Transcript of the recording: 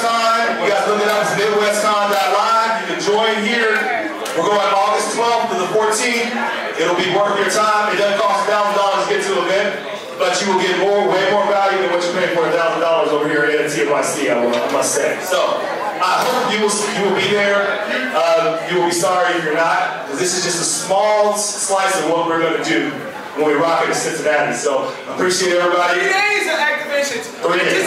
Midwestcon. You guys look it up, it's midwestcon.live. You can join here. We're going August 12th to the 14th. It'll be worth your time. It doesn't cost $1,000 to get to an event, but you will get more, way more value than what you're paying for $1,000 over here at NTYC, I must say. So I hope you will be there. You will be sorry if you're not, because this is just a small slice of what we're going to do when we rock it in Cincinnati. So appreciate everybody. 3 days of activations. 3 days.